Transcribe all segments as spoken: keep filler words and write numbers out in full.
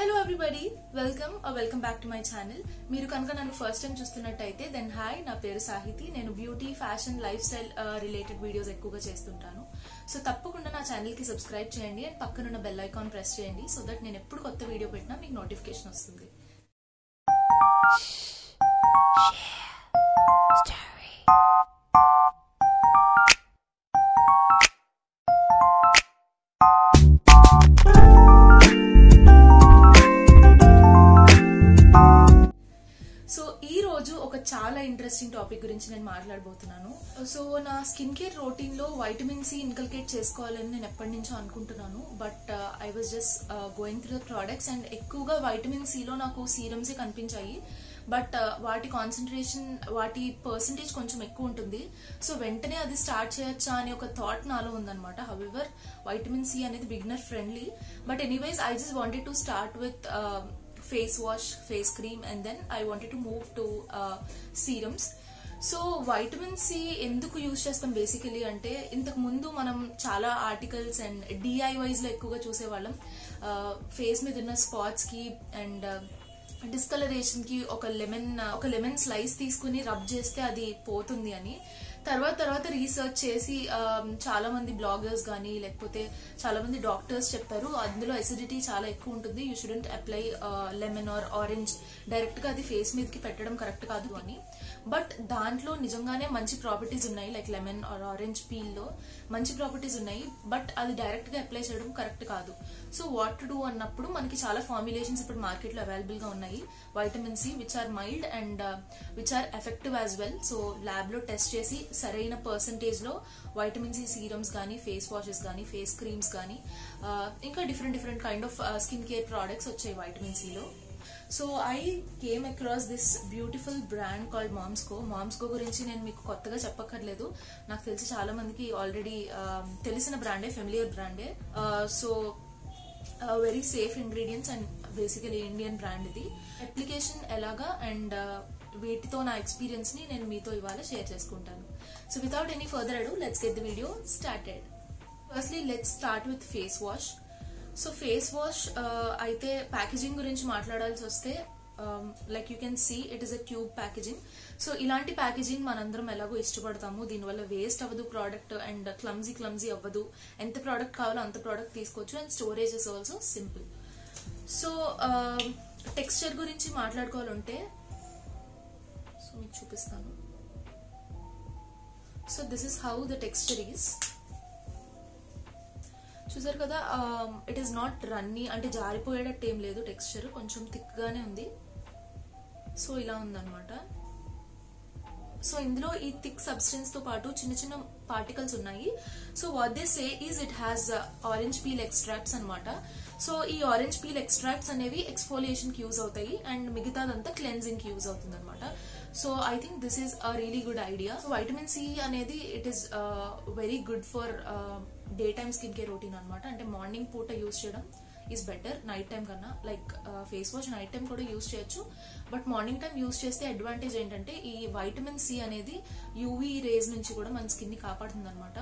Hello everybody, welcome or welcome back to my channel. మీరు కనుక నన్ను ఫస్ట్ టైం చూస్తున్నట్టయితే దెన్ హాయ్, నా పేరు సాహితి. నేను beauty, fashion, lifestyle related videos ఎక్కువగా చేస్తుంటాను. సో తప్పకుండా నా ఛానల్ కి సబ్స్క్రైబ్ చేయండి అండ్ పక్కనున్న బెల్ ఐకాన్ ప్రెస్ చేయండి సో దట్ నేను ఎప్పుడు కొత్త వీడియో పెట్టినా మీకు నోటిఫికేషన్ వస్తుంది. చాలా ఇంట్రెస్టింగ్ టాపిక్ గురించి నేను మాట్లాడబోతున్నాను. సో నా స్కిన్ కేర్ రొటీన్ లో వైటమిన్ సి ఇన్కల్కేట్ చేసుకోవాలని నేను ఎప్పటి నుంచో అనుకుంటున్నాను. But I was just going through the products and ఎక్కువగా వైటమిన్ సిలో నాకు సీరమ్స్ కనిపించాయి. బట్ వాటి కాన్సన్ట్రేషన్, వాటి పర్సంటేజ్ కొంచెం ఎక్కువ ఉంటుంది. సో వెంటనే అది స్టార్ట్ చేయొచ్చా అనే ఒక థాట్ నాలో ఉందనమాట. హౌఎవర్ వైటమిన్ సి అనేది beginner friendly. But anyways I just wanted to start with face wash, face cream and then I wanted to move to uh, serums. So vitamin C ఎందుకు use చేస్తాం basically అంటే, ఇంతకు ముందు మనం చాలా articles and DIYs లో ఎక్కువగా చూసేవాళ్ళం. ఫేస్ మీద ఉన్న స్పాట్స్ కి అండ్ డిస్కలరేషన్ కి ఒక లెమన్ ఒక లెమన్ స్లైస్ తీసుకుని రబ్ చేస్తే అది పోతుంది అని. తర్వాత తర్వాత రీసెర్చ్ చేసి చాలా మంది బ్లాగర్స్ కానీ లేకపోతే చాలా మంది డాక్టర్స్ చెప్పారు అందులో అసిడిటీ చాలా ఎక్కువ ఉంటుంది, you shouldn't apply lemon or orange, direct గా అది ఫేస్ మీదకి పెట్టడం కరెక్ట్ కాదు అని. బట్ దాంట్లో నిజంగానే మంచి ప్రాపర్టీస్ ఉన్నాయి, like lemon or orange peel లో మంచి ప్రాపర్టీస్ ఉన్నాయి. బట్ అది డైరెక్ట్ గా అప్లై చేయడం కరెక్ట్ కాదు. సో వాట్ టు డూ అన్నప్పుడు మనకి చాలా ఫార్ములేషన్స్ ఇప్పుడు మార్కెట్ లో అవైలబుల్ గా ఉన్నాయి vitamin C, which are mild and which are effective as well. So lab లో టెస్ట్ చేసి సరైన పర్సంటేజ్ లో వైటమిన్ సి సీరమ్స్ కానీ, ఫేస్ వాషెస్ కానీ, ఫేస్ క్రీమ్స్ కానీ, ఇంకా different different kind of skin care products వచ్చాయి వైటమిన్ సిలో. So I came across this beautiful brand called moms co. Moms కో గురించి నేను మీకు కొత్తగా చెప్పక్కర్లేదు, నాకు తెలిసి చాలా మందికి ఆల్రెడీ తెలిసిన బ్రాండే, ఫెమిలియర్ బ్రాండే. So very safe ingredients and basically Indian brand ఇది. అప్లికేషన్ ఎలాగా అండ్ వీటితో నా ఎక్స్పీరియన్స్ ని నేను మీతో ఇవాళ షేర్ చేసుకుంటాను. So without any further ado let's get the video started. Firstly let's start with face wash. So face wash అయితే ప్యాకేజింగ్ గురించి మాట్లాడాల్సి వస్తే, like you can see it is a tube packaging. So ఇలాంటి packaging మనందరం ఎలాగో ఇష్టపడతాము, దీనివల్ల waste అవ్వదు ప్రోడక్ట్ అండ్ క్లమ్జీ క్లమ్జీ అవ్వదు, ఎంత ప్రోడక్ట్ కావాలో అంత ప్రోడక్ట్ తీసుకోవచ్చు and storage is also simple. So texture గురించి మాట్లాడుకోవాలంటే, సో మీకు చూపిస్తాను. So this is how the texture is. చూసారు కదా, ఇట్ ఈస్ నాట్ రన్నీ, అంటే జారిపోయేటట్టు ఏం లేదు. టెక్స్చర్ కొంచెం థిక్ గానే ఉంది. సో ఇలా ఉందన్నమాట. సో ఇందులో ఈ థిక్ సబ్స్టెన్స్ తో పాటు చిన్న చిన్న పార్టికల్స్ ఉన్నాయి. So what they say is it has orange peel extracts అనమాట. సో ఈ ఆరెంజ్ పీల్ ఎక్స్ట్రాక్ట్స్ అనేవి ఎక్స్ఫోలియేషన్ కి యూజ్ అవుతాయి అండ్ మిగతాదంతా క్లెన్జింగ్ కి యూజ్ అవుతుంది అనమాట. So I think this is a really good idea. So vitamin C అనేది it is very good for day time skin care routine అనమాట. అంటే మార్నింగ్ పూట యూజ్ చేయడం ఈజ్ బెటర్ నైట్ టైం కన్నా. Like face wash night time కూడా use చేయొచ్చు, but morning time use చేస్తే advantage ఏంటంటే ఈ వైటమిన్ సి అనేది యూవీ రేస్ నుంచి కూడా మన స్కిన్ ని కాపాడుతుంది అనమాట.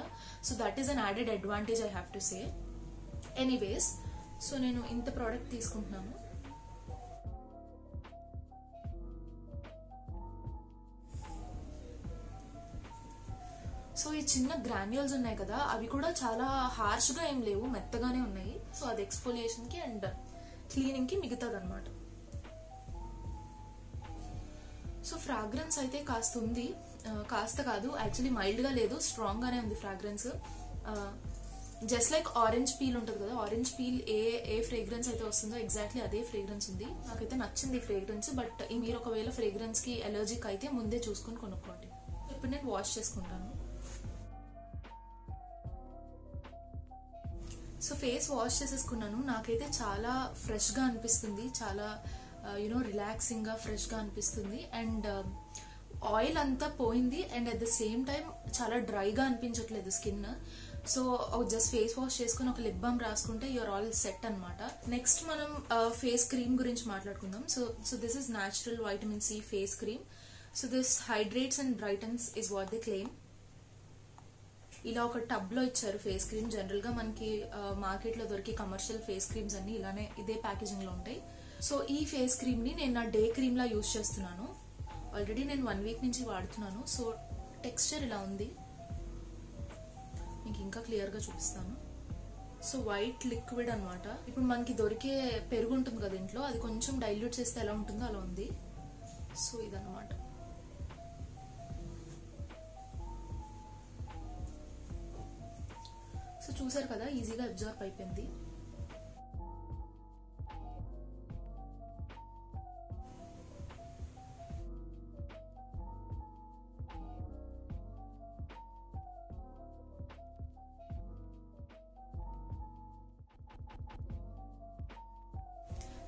So that is an added advantage I have to say. Anyways, so నేను ఇంత ప్రోడక్ట్ తీసుకుంటున్నాను. సో ఈ చిన్న గ్రాన్యూల్స్ ఉన్నాయి కదా, అవి కూడా చాలా హార్ష్ గా ఏం లేవు, మెత్తగానే ఉన్నాయి. సో అది ఎక్స్ఫోలియేషన్ కి అండ్ క్లీనింగ్ కి మిగతాదన్నమాట. సో ఫ్రాగ్రెన్స్ అయితే కాస్త ఉంది, కాస్త కాదు యాక్చువల్లీ మైల్డ్ గా లేదు, స్ట్రాంగ్ గానే ఉంది fragrance. Just like orange peel ఉంటుంది కదా, ఆరెంజ్ పీల్ ఏ ఏ ఫ్రేగ్రెన్స్ అయితే వస్తుందో ఎగ్జాక్ట్లీ అదే ఫ్రేగ్రెన్స్ ఉంది. నాకైతే నచ్చింది ఫ్రేగ్రెన్స్. బట్ మీరు ఒకవేళ ఫ్రేగ్రెన్స్ కి అలర్జిక్ అయితే ముందే చూసుకొని కొనుక్కోండి. ఇప్పుడు నేను వాష్ చేసుకుంటాను. సో ఫేస్ వాష్ చేసేసుకున్నాను. నాకైతే చాలా ఫ్రెష్గా అనిపిస్తుంది, చాలా యూనో రిలాక్సింగ్గా ఫ్రెష్గా అనిపిస్తుంది అండ్ ఆయిల్ అంతా పోయింది and at the same time చాలా డ్రైగా అనిపించట్లేదు skin. So just face wash చేసుకుని ఒక లిప్ బామ్ రాసుకుంటే యూఆర్ ఆల్ సెట్ అనమాట. నెక్స్ట్ మనం ఫేస్ క్రీమ్ గురించి మాట్లాడుకుందాం. So so this is natural vitamin C face cream. So this hydrates and brightens is what the claim. ఇలా ఒక tub లో ఇచ్చారు ఫేస్ క్రీమ్. జనరల్ గా మనకి మార్కెట్ లో దొరికి కమర్షియల్ ఫేస్ క్రీమ్స్ అన్ని ఇలానే ఇదే ప్యాకేజింగ్ లో ఉంటాయి. సో ఈ ఫేస్ క్రీమ్ ని నేను నా డే క్రీమ్ లా యూజ్ చేస్తున్నాను. ఆల్రెడీ నేను వన్ వీక్ నుంచి వాడుతున్నాను. సో టెక్స్చర్ ఇలా ఉంది, మీకు ఇంకా క్లియర్ గా చూపిస్తాను. సో వైట్ లిక్విడ్ అనమాట. ఇప్పుడు మనకి దొరికే పెరుగు ఉంటుంది కదా ఇంట్లో, అది కొంచెం డైల్యూట్ చేస్తే ఎలా ఉంటుందో అలా ఉంది. సో ఇదన్నమాట. సో చూసారు కదా, ఈజీగా అబ్జర్వ్ అయిపోయింది.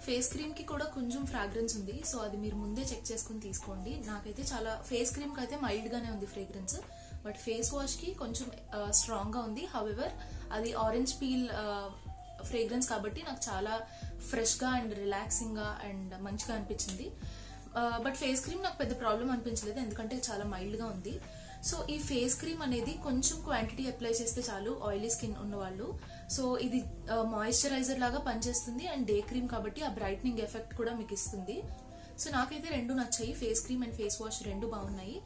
ఫేస్ క్రీమ్ కి కూడా కొంచెం ఫ్రాగ్రెన్స్ ఉంది. సో అది మీరు ముందే చెక్ చేసుకుని తీసుకోండి. నాకైతే చాలా ఫేస్ క్రీమ్ కి అయితే మైల్డ్ గానే ఉంది ఫ్రేగ్రెన్స్, బట్ ఫేస్ వాష్ కి కొంచెం స్ట్రాంగ్ గా ఉంది. హౌఎవర్ అది ఆరెంజ్ పీల్ ఫ్రేగ్రెన్స్ కాబట్టి నాకు చాలా ఫ్రెష్ గా అండ్ రిలాక్సింగ్ గా అండ్ మంచిగా అనిపించింది. బట్ ఫేస్ క్రీమ్ నాకు పెద్ద ప్రాబ్లం అనిపించలేదు, ఎందుకంటే చాలా మైల్డ్ గా ఉంది. సో ఈ ఫేస్ క్రీమ్ అనేది కొంచెం క్వాంటిటీ అప్లై చేస్తే చాలు ఆయిలీ స్కిన్ ఉన్నవాళ్ళు. సో ఇది మాయిశ్చరైజర్ లాగా పనిచేస్తుంది అండ్ డే క్రీమ్ కాబట్టి ఆ బ్రైట్నింగ్ ఎఫెక్ట్ కూడా మీకు ఇస్తుంది. సో నాకైతే రెండు నచ్చాయి, face cream and face wash రెండు బాగున్నాయి.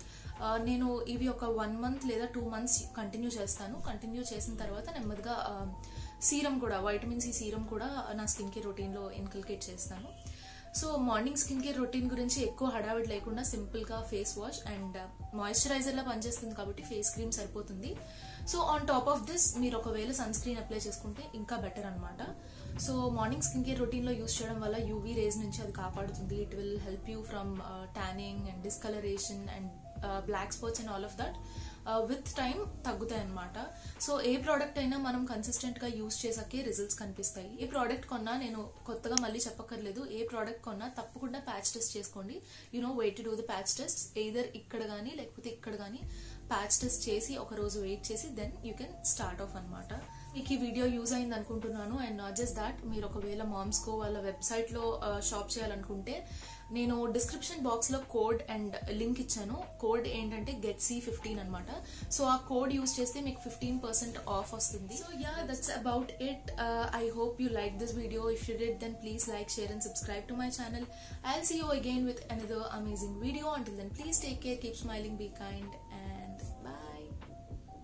నేను ఇవి ఒక వన్ మంత్ లేదా టూ మంత్స్ కంటిన్యూ చేస్తాను. కంటిన్యూ చేసిన తర్వాత నెమ్మదిగా సీరం కూడా, వైటమిన్ సి సీరం కూడా నా స్కిన్ కేర్ రొటీన్లో ఇన్కల్కేట్ చేస్తాను. So morning skin care routine గురించి ఎక్కువ హడావిడి లేకుండా సింపుల్గా ఫేస్ వాష్ అండ్ మాయిశ్చరైజర్లా పనిచేస్తుంది కాబట్టి ఫేస్ క్రీమ్ సరిపోతుంది. So on top of this మీరు ఒకవేళ సన్ స్క్రీన్ అప్లై చేసుకుంటే ఇంకా బెటర్ అనమాట. సో మార్నింగ్ స్కిన్ కేర్ రొటీన్లో యూజ్ చేయడం వల్ల యూవీ రేస్ నుంచి అది కాపాడుతుంది. It will help you from tanning and discolouration and black spots and all of that with time తగ్గుతాయి అనమాట. సో ఏ ప్రోడక్ట్ అయినా మనం కన్సిస్టెంట్ గా యూజ్ చేసాకే రిజల్ట్స్ కనిపిస్తాయి. ఏ ప్రోడక్ట్ కొన్నా, నేను కొత్తగా మళ్ళీ చెప్పక్కర్లేదు, ఏ ప్రోడక్ట్ కొన్నా తప్పకుండా ప్యాచ్ టెస్ట్ చేసుకోండి. You know wait to do the patch test, either ఇక్కడ కానీ లేకపోతే ఇక్కడ కానీ ప్యాచ్ టెస్ట్ చేసి ఒక రోజు వెయిట్ చేసి then you can start off అనమాట. మీకు ఈ వీడియో యూజ్ అయింది అనుకుంటున్నాను. అండ్ నాట్ జస్ట్ దాట్, మీరు ఒకవేళ మామ్స్ కో వాళ్ళ వెబ్సైట్లో షాప్ చేయాలనుకుంటే నేను డిస్క్రిప్షన్ బాక్స్లో కోడ్ అండ్ లింక్ ఇచ్చాను. కోడ్ ఏంటంటే గెట్ సి ఫిఫ్టీన్ అనమాట. సో ఆ కోడ్ యూజ్ చేస్తే మీకు ఫిఫ్టీన్ పర్సెంట్ ఆఫ్ వస్తుంది. So yeah, that's about it. I hope you like this video. If you did then please Like, share and subscribe to my channel. I'll see you again with another amazing video. Until then, please take care, keep smiling, be kind, and bye.